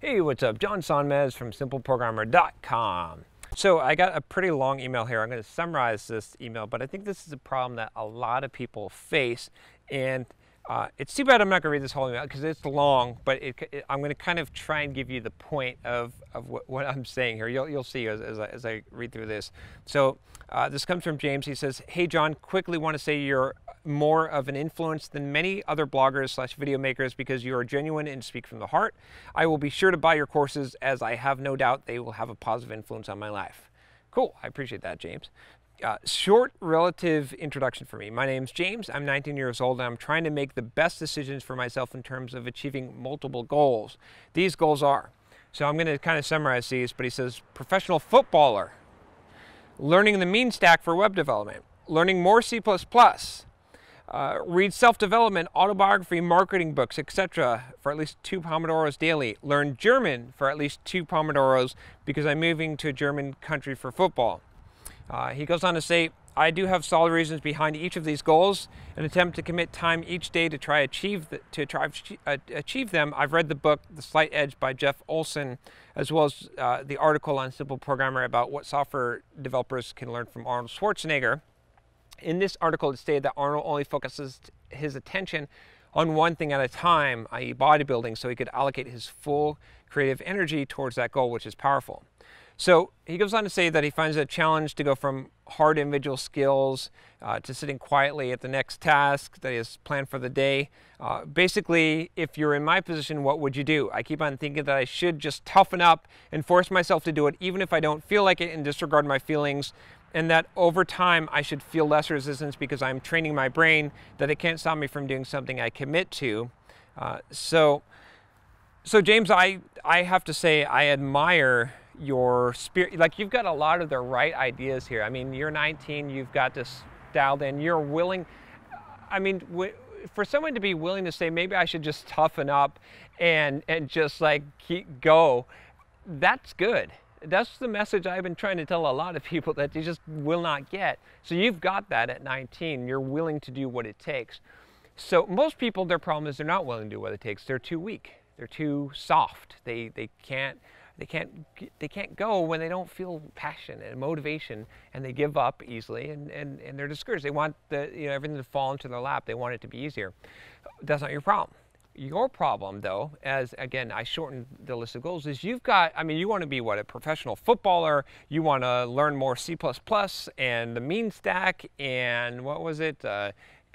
Hey, what's up? John Sonmez from simpleprogrammer.com. So I got a pretty long email here. I'm going to summarize this email, but I think this is a problem that a lot of people face. And it's too bad I'm not going to read this whole email because it's long, but I'm going to kind of try and give you the point of what I'm saying here. You'll see as I read through this. So this comes from James. He says, "Hey, John, quickly want to say you're more of an influence than many other bloggers / video makers because you are genuine and speak from the heart. I will be sure to buy your courses as I have no doubt they will have a positive influence on my life." Cool, I appreciate that, James. Short relative introduction for me. My name's James, I'm 19 years old, and I'm trying to make the best decisions for myself in terms of achieving multiple goals. These goals are, so I'm gonna kind of summarize these, but he says, professional footballer, learning the mean stack for web development, learning more C++, read self-development, autobiography, marketing books, etc. for at least 2 Pomodoros daily. Learn German for at least 2 Pomodoros because I'm moving to a German country for football. He goes on to say, I do have solid reasons behind each of these goals, an attempt to commit time each day to try achieve them. I've read the book, The Slight Edge by Jeff Olson, as well as the article on Simple Programmer about what software developers can learn from Arnold Schwarzenegger. In this article, it stated that Arnold only focuses his attention on one thing at a time, i.e. bodybuilding, so he could allocate his full creative energy towards that goal, which is powerful. So he goes on to say that he finds it a challenge to go from hard individual skills to sitting quietly at the next task that he has planned for the day. Basically, if you're in my position, what would you do? I keep on thinking that I should just toughen up and force myself to do it even if I don't feel like it and disregard my feelings, and that over time I should feel less resistance because I'm training my brain that it can't stop me from doing something I commit to. So James, I have to say I admire your spirit. Like, you've got a lot of the right ideas here. I mean, you're 19, you've got this dialed in, you're willing. I mean, for someone to be willing to say, maybe I should just toughen up and just like keep go, that's good. That's the message I've been trying to tell a lot of people that you just will not get. So you've got that at 19. You're willing to do what it takes. So most people, their problem is they're not willing to do what it takes. They're too weak. They're too soft. They can't go when they don't feel passion and motivation, and they give up easily, and they're discouraged. They want everything to fall into their lap. They want it to be easier. That's not your problem. Your problem, though, as again, I shortened the list of goals, is you've got, I mean, you want to be what, a professional footballer, you want to learn more C++ and the mean stack, and what was it?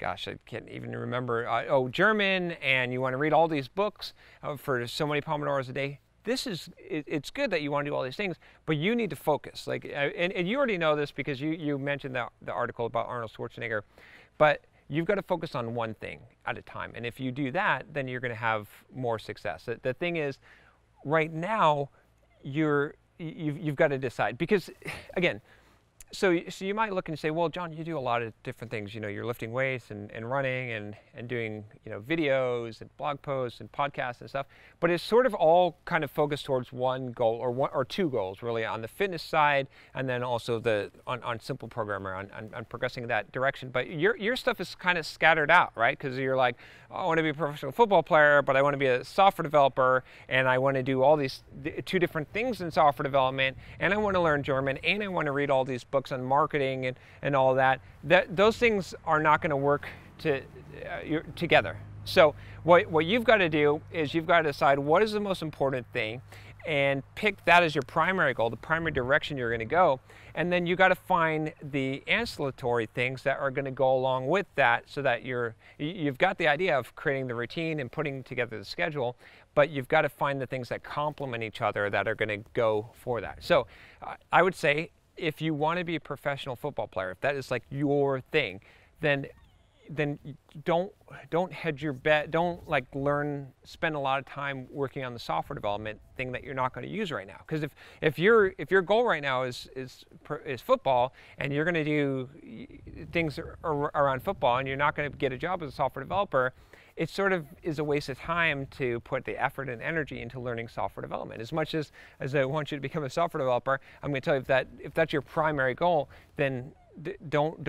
Gosh, I can't even remember. German, and you want to read all these books for so many Pomodoros a day. This is, it's good that you want to do all these things, but you need to focus. Like, and you already know this because you mentioned the article about Arnold Schwarzenegger, but you've got to focus on one thing at a time. And if you do that, then you're going to have more success. The thing is, right now, you've got to decide. Because, again, so you might look and say, well, John, you do a lot of different things. You know, you're lifting weights and running and doing, videos and blog posts and podcasts and stuff. But it's sort of all kind of focused towards one goal or two goals, really, on the fitness side, and then also on Simple Programmer, on progressing in that direction. But your stuff is kind of scattered out, right? Because you're like, oh, I want to be a professional football player, but I want to be a software developer, and I want to do all these two different things in software development, and I want to learn German, and I want to read all these books on marketing and all that. Those things are not going to work together. So what you've got to do is you've got to decide what is the most important thing and pick that as your primary goal, the primary direction you're going to go. And then you got to find the ancillary things that are going to go along with that, so that you've got the idea of creating the routine and putting together the schedule, but you've got to find the things that complement each other that are going to go for that. So I would say, if you want to be a professional football player, if that is like your thing, then don't hedge your bet. Don't like spend a lot of time working on the software development thing that you're not going to use right now. Because if your goal right now is football, and you're going to do things around football, and you're not going to get a job as a software developer, it sort of is a waste of time to put the effort and energy into learning software development. As much as I want you to become a software developer, I'm going to tell you if that's your primary goal, then don't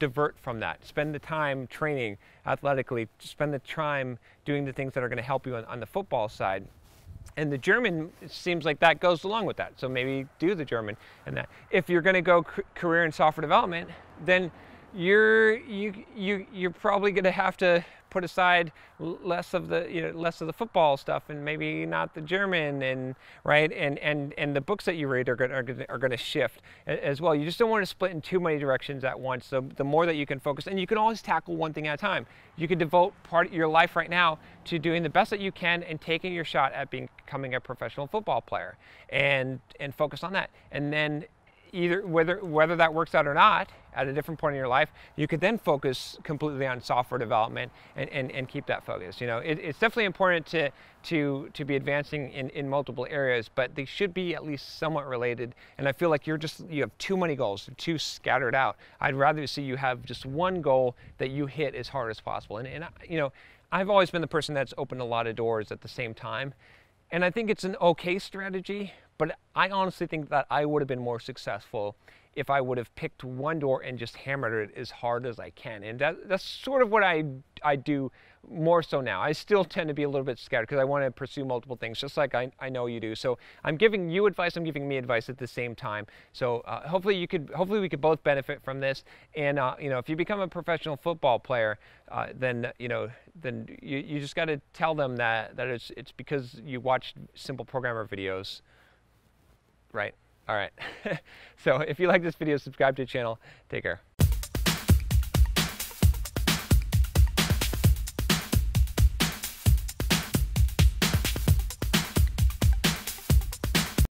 divert from that. Spend the time training athletically. Spend the time doing the things that are going to help you on the football side. And the German, it seems like that goes along with that. So maybe do the German and that. If you're going to go career in software development, then you're probably going to have to put aside less of the the football stuff and maybe not the German, and right, and the books that you read are going to shift as well. You just don't want to split in too many directions at once. So the more that you can focus, and you can always tackle one thing at a time. You can devote part of your life right now to doing the best that you can and taking your shot at becoming a professional football player, and focus on that. And then either whether that works out or not, at a different point in your life, you could then focus completely on software development and keep that focus. You know, it's definitely important to be advancing in multiple areas, but they should be at least somewhat related. And I feel like you have too many goals, too scattered out. I'd rather see you have just one goal that you hit as hard as possible. And I've always been the person that's opened a lot of doors at the same time, and I think it's an okay strategy. But I honestly think that I would have been more successful if I would have picked one door and just hammered it as hard as I can. And that's sort of what I do more so now. I still tend to be a little bit scattered because I want to pursue multiple things, just like I know you do. So I'm giving you advice, I'm giving me advice at the same time. So hopefully we could both benefit from this. And if you become a professional football player, then you just got to tell them that it's because you watched Simple Programmer videos. Right. All right. So if you like this video, subscribe to the channel. Take care.